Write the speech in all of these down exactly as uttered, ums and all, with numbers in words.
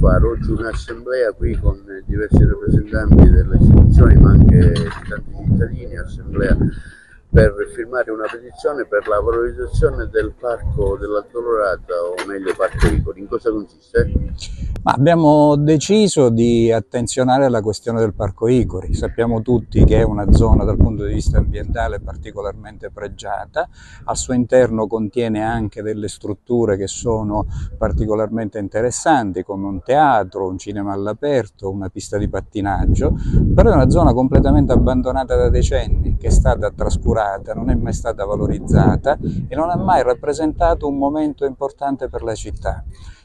fare oggi un'assemblea qui con diversi rappresentanti delle istituzioni ma anche tanti cittadini, assemblea per firmare una petizione per la valorizzazione del Parco della Addolorata, o meglio Parco Icori. In cosa consiste? Ma abbiamo deciso di attenzionare la questione del Parco Icori. Sappiamo tutti che è una zona dal punto di vista ambientale particolarmente pregiata, al suo interno contiene anche delle strutture che sono particolarmente interessanti come un teatro, un cinema all'aperto, una pista di pattinaggio, però è una zona completamente abbandonata da decenni, che è stata trascurata, non è mai stata valorizzata e non ha mai rappresentato un momento importante per la città.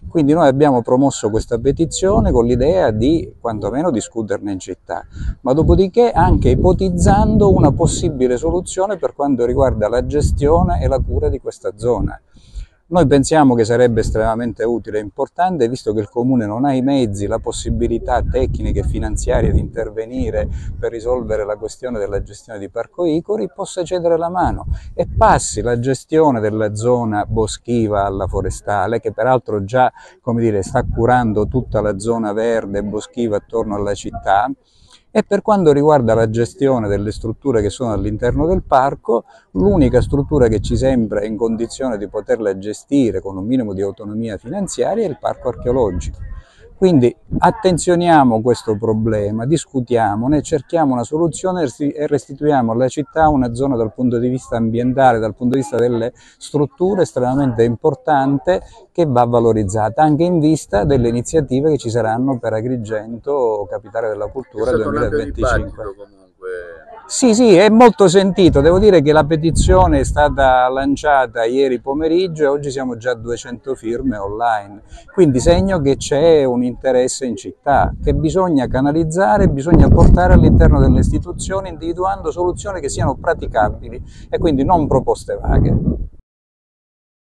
Quindi noi abbiamo promosso questa petizione con l'idea di quantomeno discuterne in città, ma dopodiché anche ipotizzando una possibile soluzione per quanto riguarda la gestione e la cura di questa zona. Noi pensiamo che sarebbe estremamente utile e importante, visto che il Comune non ha i mezzi, la possibilità tecnica e finanziaria di intervenire per risolvere la questione della gestione di Parco Icori, possa cedere la mano e passi la gestione della zona boschiva alla forestale, che peraltro già, come dire, sta curando tutta la zona verde e boschiva attorno alla città. E per quanto riguarda la gestione delle strutture che sono all'interno del parco, l'unica struttura che ci sembra in condizione di poterla gestire con un minimo di autonomia finanziaria è il parco archeologico. Quindi attenzioniamo questo problema, discutiamone, cerchiamo una soluzione e restituiamo alla città una zona dal punto di vista ambientale, dal punto di vista delle strutture estremamente importante, che va valorizzata anche in vista delle iniziative che ci saranno per Agrigento Capitale della Cultura duemilaventicinque. Sì, sì, è molto sentito. Devo dire che la petizione è stata lanciata ieri pomeriggio e oggi siamo già a duecento firme online. Quindi segno che c'è un interesse in città, che bisogna canalizzare, bisogna portare all'interno delle istituzioni individuando soluzioni che siano praticabili e quindi non proposte vaghe.